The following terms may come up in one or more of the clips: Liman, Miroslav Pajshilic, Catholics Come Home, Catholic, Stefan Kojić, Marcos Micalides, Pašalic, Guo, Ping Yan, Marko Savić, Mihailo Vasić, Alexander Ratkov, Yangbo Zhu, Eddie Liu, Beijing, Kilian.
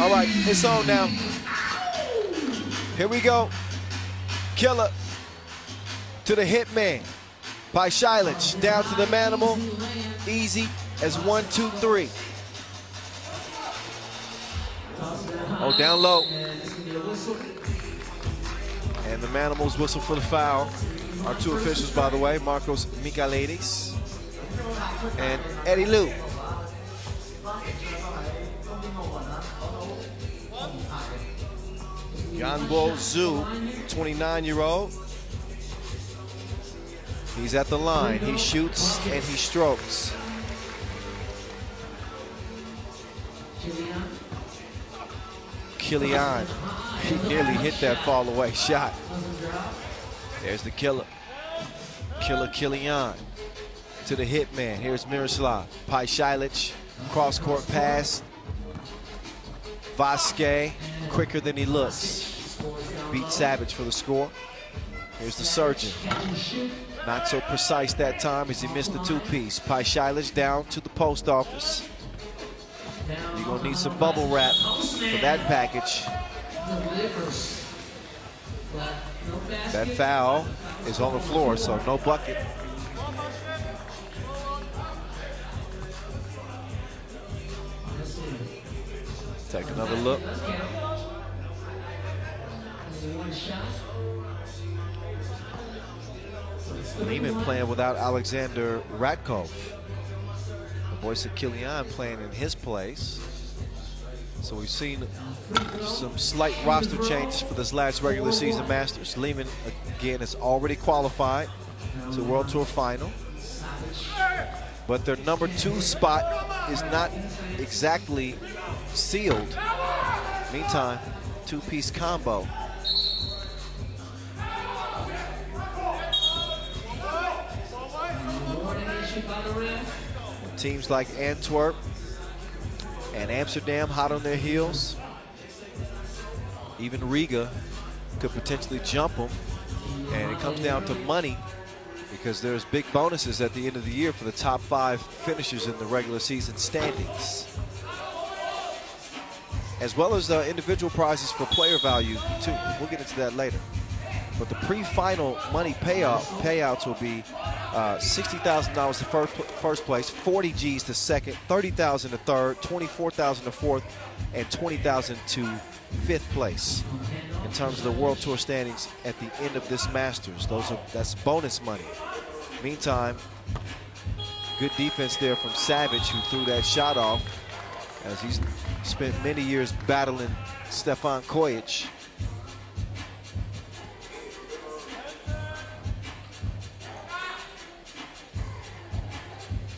All right, it's on now. Here we go. Killer to the hitman. Pajshilic down to the manimal. Easy as 1, 2, 3. Oh, down low. And the manimal's whistle for the foul. Our two officials, by the way, Marcos Micalides and Eddie Liu. Yangbo Zhu, 29-year-old. He's at the line. He shoots and he strokes. Kilian, he nearly hit that fall away shot. There's the killer. Killer Kilian to the hitman. Here's Miroslav Pajshilic. Cross-court pass. Vasić, quicker than he looks. Beat Savić for the score. Here's the surgeon. Not so precise that time as he missed the two-piece. Pajshilic down to the post office. You're gonna need some bubble wrap for that package. That foul is on the floor, so no bucket. Take another look. Liman playing without Alexander Ratkov. The voice of Kilian playing in his place. So we've seen some slight roster changes for this last regular season Masters. Liman, again, is already qualified to World Tour Final. But their number 2 spot is not exactly sealed. Meantime, two-piece combo. Teams like Antwerp and Amsterdam hot on their heels. Even Riga could potentially jump them. And it comes down to money, because there's big bonuses at the end of the year for the top 5 finishers in the regular season standings, as well as the individual prizes for player value too. We'll get into that later. But the pre-final money payouts will be $60,000 to first place, 40 G's to second, 30,000 to third, 24,000 to fourth, and 20,000 to fifth place. In terms of the World Tour standings at the end of this Masters, that's bonus money. Meantime, good defense there from Savić, who threw that shot off, as he's spent many years battling Stefan Kojić.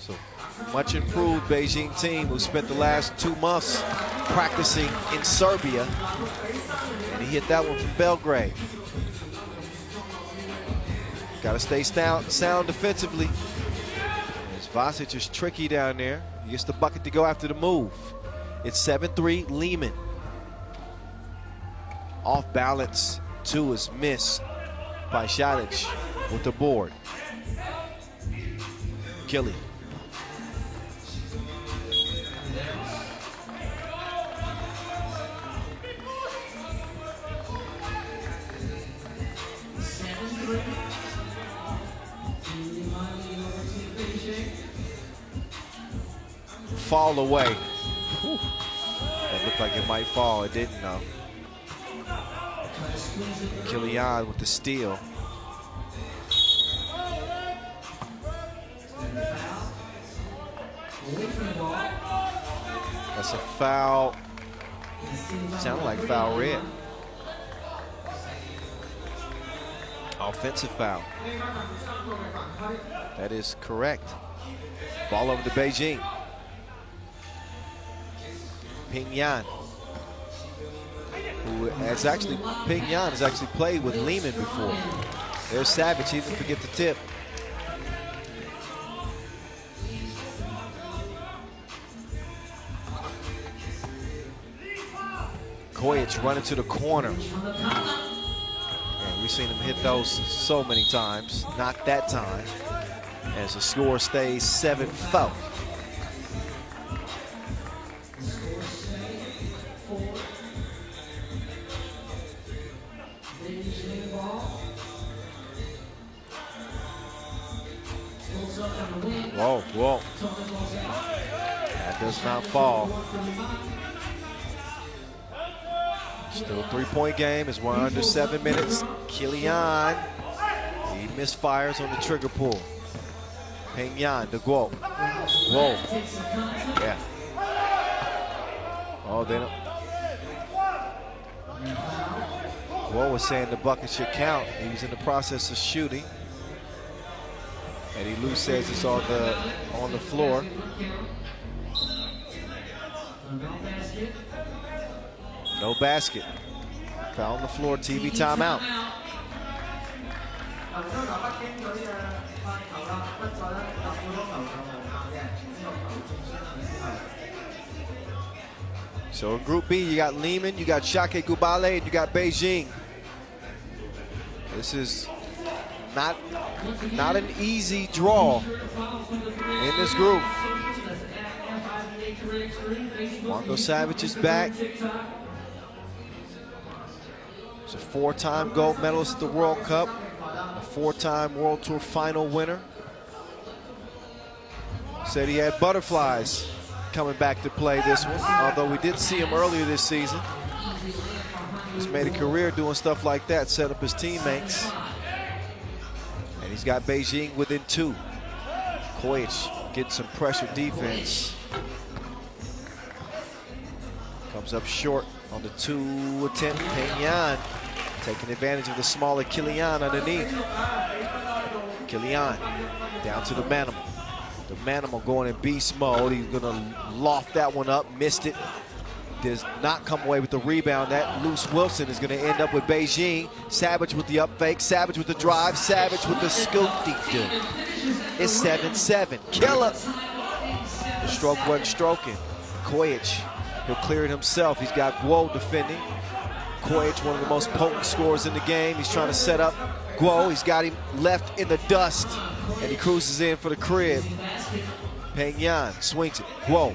So much improved Beijing team, who spent the last 2 months practicing in Serbia. And he hit that one from Belgrade. Got to stay sound defensively. As Vasić is tricky down there. He gets the bucket to go after the move. It's 7-3, Liman. Off balance, 2 is missed by Pajshilic with the board. Killy. Fall away. Whew. That looked like it might fall. It didn't, though. Kilian with the steal. That's a foul. Sounded like foul red. Offensive foul. That is correct. Ball over to Beijing. Ping Yan, who has actually played with Liman before. There's Savić, he didn't forget the tip. Kojić running to the corner. And we've seen him hit those so many times, not that time. As the score stays 7-4. does not fall. Still a three-point game as we're under 7 minutes. Kilian, he misfires on the trigger pull. Ping Yan to Guo. Guo. Yeah. Oh, they don't. Guo was saying the bucket should count. He was in the process of shooting. Eddie Liu says it's on the floor. No basket. Foul on the floor, TV timeout. So in Group B, you got Liman, you got Shake Gubale, and you got Beijing. This is not an easy draw in this group. Marko Savić is back. He's a four-time gold medalist at the World Cup, a four-time World Tour final winner. Said he had butterflies coming back to play this one, although we did see him earlier this season. He's made a career doing stuff like that, set up his teammates. And he's got Beijing within two. Kojić gets some pressure defense. Comes up short on the two attempt. Ping Yan taking advantage of the smaller Kilian underneath. Kilian down to the Manimal. The Manimal going in beast mode. He's gonna loft that one up, missed it. Does not come away with the rebound. That loose Wilson is gonna end up with Beijing. Savić with the up fake, Savić with the drive, Savić with the scoop-dee-doo. It's 7-7, killer. The stroke wasn't stroking. Kojić, he'll clear it himself. He's got Guo defending. Kojić, one of the most potent scorers in the game. He's trying to set up Guo. He's got him left in the dust, and he cruises in for the crib. Peng Yan swings it. Guo.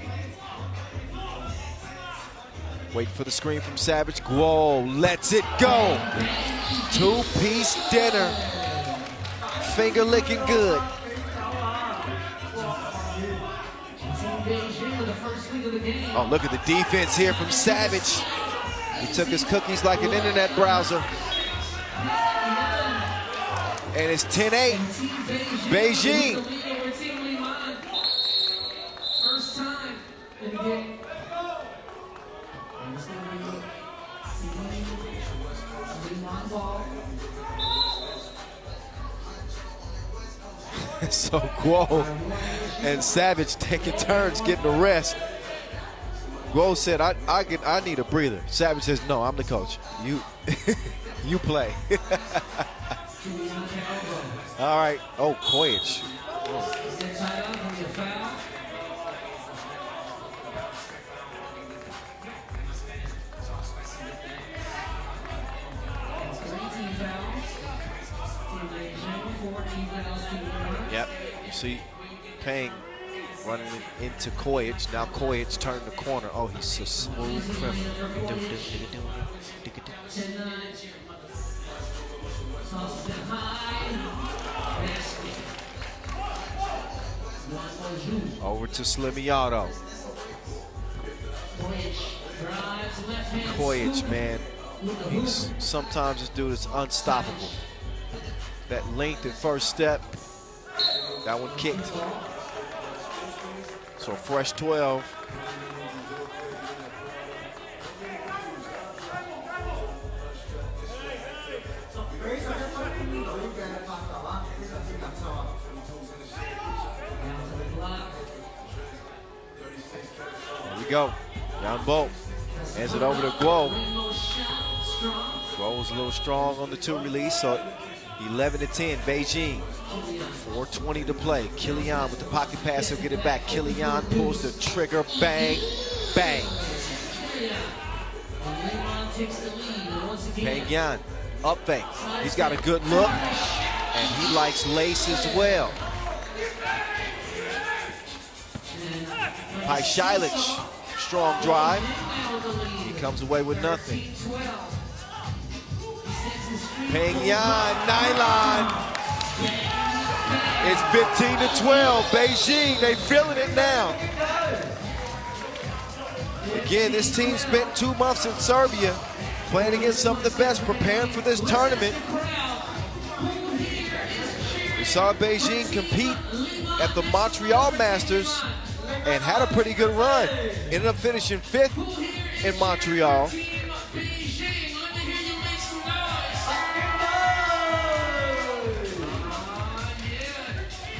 Wait for the screen from Savić. Guo lets it go. Two-piece dinner. Finger licking good. Oh, look at the defense here from Savić. He took his cookies like an internet browser. And it's 10-8, Beijing. So Guo and Savić taking turns getting the rest. Guo said, I need a breather. Savić says, no, I'm the coach. You play. All right. Oh, Kojić. Oh. Yep. You see Pang running into Kojić. Now Kojić turned the corner. Oh, he's a smooth criminal. Over to Slimiotto. Kojić, man, sometimes this dude is unstoppable. That length at first step, that one kicked. So fresh 12. There we go. Yangbo hands it over to Guo. Guo was a little strong on the two release, so 11-10, Beijing. 4:20 to play. Kilian with the pocket pass, he'll get it back. Kilian pulls the trigger, bang, bang. Peng Yan, up fake. He's got a good look, and he likes lace as well. Pajshilic, strong drive. He comes away with nothing. Peng Yan, nylon. It's 15-12, Beijing, they feeling it now. Again, this team spent 2 months in Serbia playing against some of the best, preparing for this tournament. We saw Beijing compete at the Montreal Masters and had a pretty good run. Ended up finishing 5th in Montreal.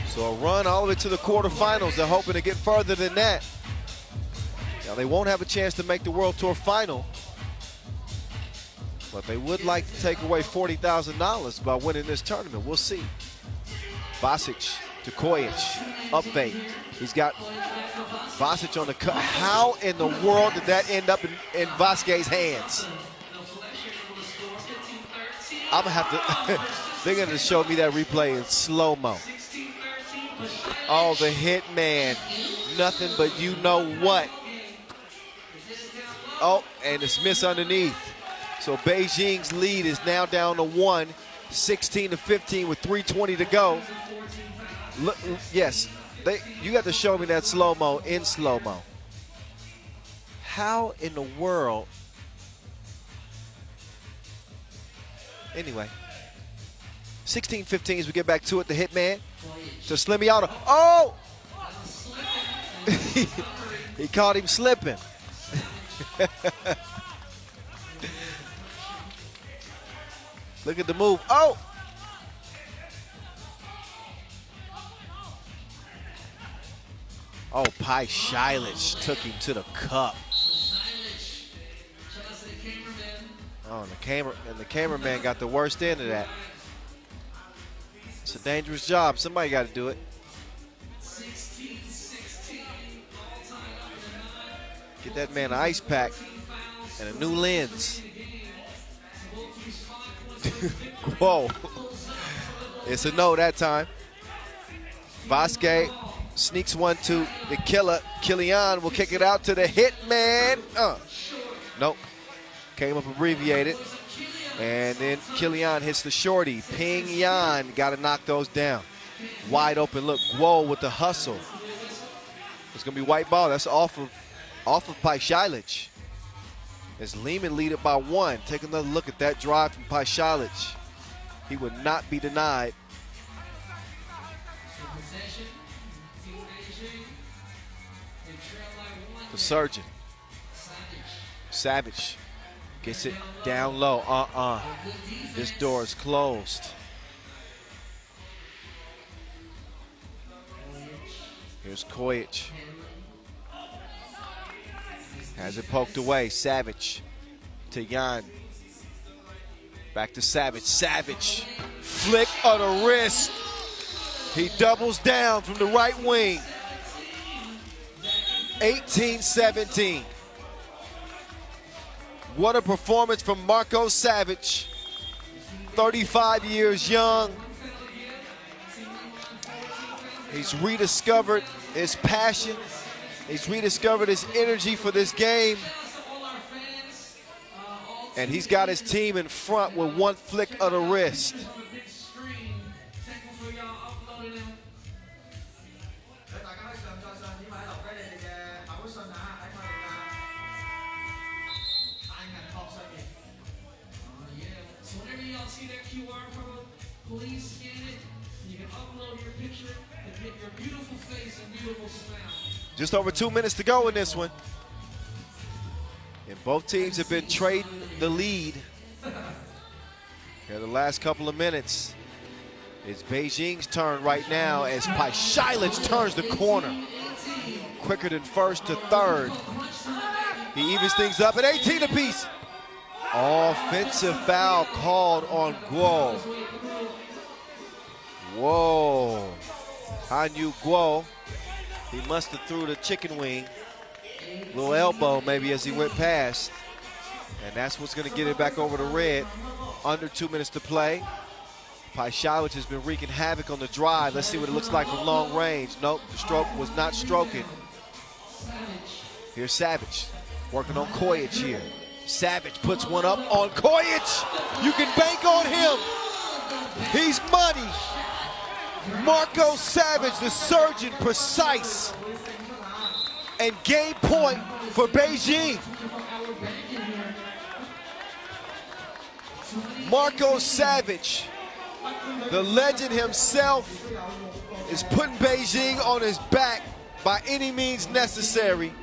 So a run all the way to the quarterfinals. They're hoping to get further than that. Now they won't have a chance to make the World Tour final, but they would like to take away $40,000 by winning this tournament. We'll see. Vasić to Kojić, up fake. He's got Vasić on the cut. How in the world did that end up in Vasić's hands? I'm gonna have to, they're gonna show me that replay in slow-mo. Oh, the hit man. Nothing but you know what. Oh, and it's missed underneath. So Beijing's lead is now down to 1, 16 to 15 with 3:20 to go. Look, yes, you got to show me that slow-mo in slow-mo. How in the world? Anyway, 16-15 as we get back to it. The hitman to Slimiauto. Oh! He caught him slipping. Look at the move. Oh! Oh, Pajshilic took him to the cup. Oh, and the cameraman got the worst end of that. It's a dangerous job. Somebody got to do it. Get that man an ice pack and a new lens. Whoa. It's a no that time. Vasić sneaks one to the killer. Kilian will kick it out to the hit man. Nope. Came up abbreviated. And then Kilian hits the shorty. Ping Yan got to knock those down. Wide open look. Guo with the hustle. It's going to be white ball. That's off of Pajshilic. As Liman lead it by 1. Take another look at that drive from Pajshilic. He would not be denied. The surgeon. Savić. Gets it down low. This door is closed. Here's Kojić. Has it poked away. Savić to Yan. Back to Savić. Savić. Flick of the wrist. He doubles down from the right wing. 18-17. What a performance from Marko Savić, 35 years young. He's rediscovered his passion. He's rediscovered his energy for this game. And he's got his team in front with one flick of the wrist. Please scan it. You can upload your picture and get your beautiful face and beautiful smile. Just over 2 minutes to go in this one. And both teams have been trading the lead. Here the last couple of minutes. It's Beijing's turn right now as Pajshilic turns the corner. Quicker than first to third. He evens things up at 18 apiece. Offensive foul called on Guo. Whoa, Hanyu Guo, he must have threw the chicken wing, little elbow maybe as he went past, and that's what's gonna get it back over to red. Under 2 minutes to play. Pajshilic has been wreaking havoc on the drive. Let's see what it looks like from long range. Nope, the stroke was not stroking. Here's Savić, working on Kojić here. Savić puts one up on Kojić. You can bank on him, he's money. Marko Savić, the surgeon, precise. and game point for Beijing. Marko Savić, the legend himself, is putting Beijing on his back by any means necessary.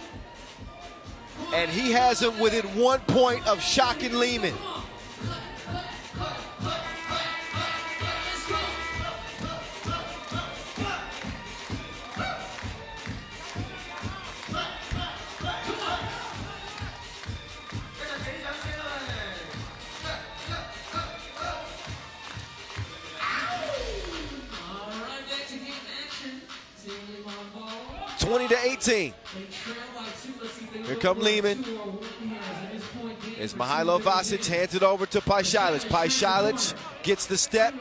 And he has him within 1 point of shocking Liman. Here come Liman. As Mihailo Vasić hands it over to Pašalic. Pašalic gets the step,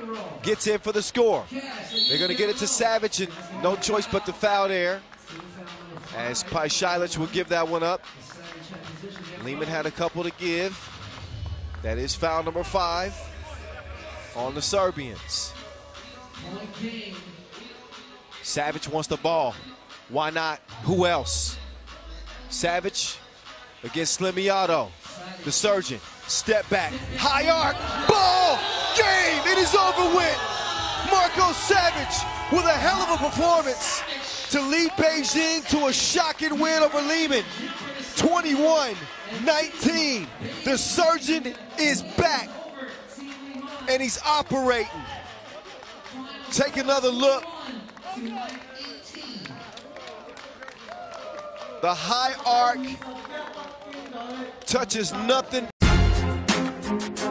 gets in for the score. They're going to get it to Savić, and no choice but to foul there, as Pašalic will give that one up. Liman had a couple to give. That is foul number 5 on the Serbians. Savić wants the ball. Why not? Who else? Savić against Slimiato, the surgeon. Step back, high arc, ball, game, it is over with. Marko Savić with a hell of a performance to lead Beijing to a shocking win over Liman, 21-19. The surgeon is back, and he's operating. Take another look. The high arc touches nothing.